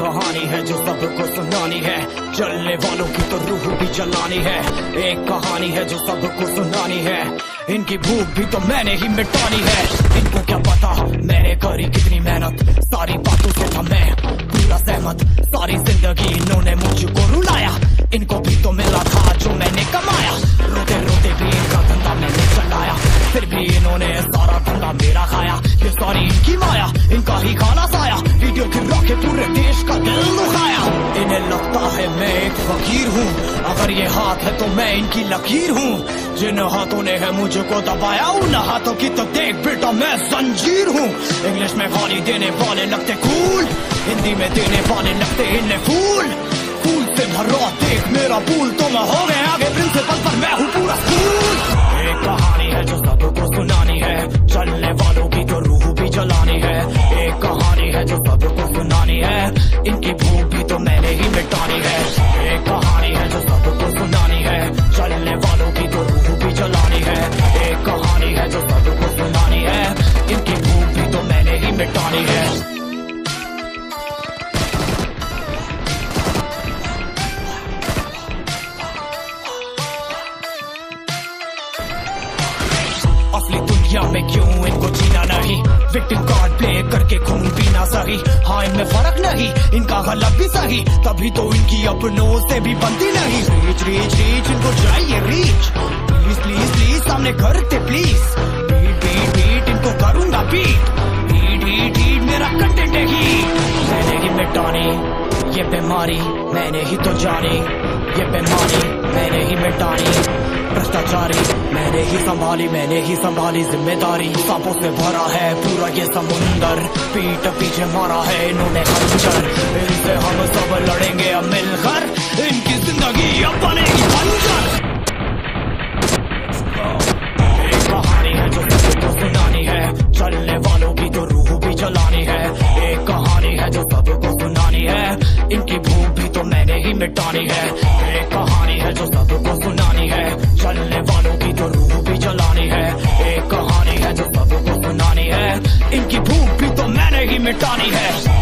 कहानी है जो सबको सुनानी है, जलने वालों की तो रूह भी जलानी है। एक कहानी है जो सबको सुनानी है, इनकी भूख भी तो मैंने ही मिटानी है। इनको क्या पता मैंने करी कितनी मेहनत, सारी बातों से था मैं पूरा सहमत। सारी जिंदगी इन्होंने मुझको रुलाया, इनको भी तो मिला था जो मैंने कमाया। रोते रोते भी इनका धंधा मैंने चलाया, फिर भी इन्होंने सारा धंधा मेरा खाया। ये सारी इनकी माया, इनका ही खाना साया, वीडियो खिला के पूरे देश का दिल दुखाया। इन्हें लगता है मैं एक फकीर हूँ, अगर ये हाथ है तो मैं इनकी लकीर हूँ। जिन हाथों ने है मुझको दबाया, उन हाथों की तो देख बेटा मैं जंजीर हूँ। इंग्लिश में गाली देने वाले लगते कूल, हिंदी में देने वाले लगते इन्हें फूल। फूल से भरो देख मेरा फूल, तो मैं हो गया आगे प्रिंसिपल पर मैं हूँ पूरा स्कूल। एक कहानी है जो सबको सुनानी है, चलने वालों की तो रूह भी जलानी है। एक कहानी है जो सबको सुनानी है, इनकी भूख भी तो मैंने ही मिटानी है। एक कहानी है जो सबको सुनानी है, चलने वालों की तो रूह भी जलानी है। एक कहानी है जो सबको सुनानी है, इनकी भूख भी तो मैंने ही मिटानी है। या मैं क्यों इनको जीना नहीं, विक्टिम कार्ड प्ले करके खून पीना सही। हाँ इनमें फर्क नहीं, इनका गलत भी सही, तभी तो इनकी अपनों से भी बनती नहीं। रीच रीच रीच इनको चाहिए रीच, प्लीज प्लीज प्लीज सामने करते प्लीज। बीट बीट बीट इनको करूंगा बीट, बीट बीट बीट मेरा कंटेंट है ही। मैंने ही मिटानी ये बीमारी, मैंने ही तो जानी ये बीमारी, मैंने ही मिटानी। भ्रष्टाचारी मैंने ही संभाली, मैंने ही संभाली जिम्मेदारी। सांपों से भरा है पूरा ये समुंदर, पीठ पीछे मारा है इन्होंने खंजर। इनसे हम सब लड़ेंगे अब मिलकर, इनकी जिंदगी अब बनेगी बंजर। एक कहानी है जो सबको सुनानी है, चलने वालों की तो रूह भी जलानी है। एक कहानी है जो सबको सुनानी है, इनकी भूख भी तो मैंने ही मिटानी है। एक कहानी है जो सबको सुनानी है, चलने वालों की तो रूह भी जलानी है। एक कहानी है जो सबको सुनानी है, इनकी भूख भी तो मैंने ही मिटानी है।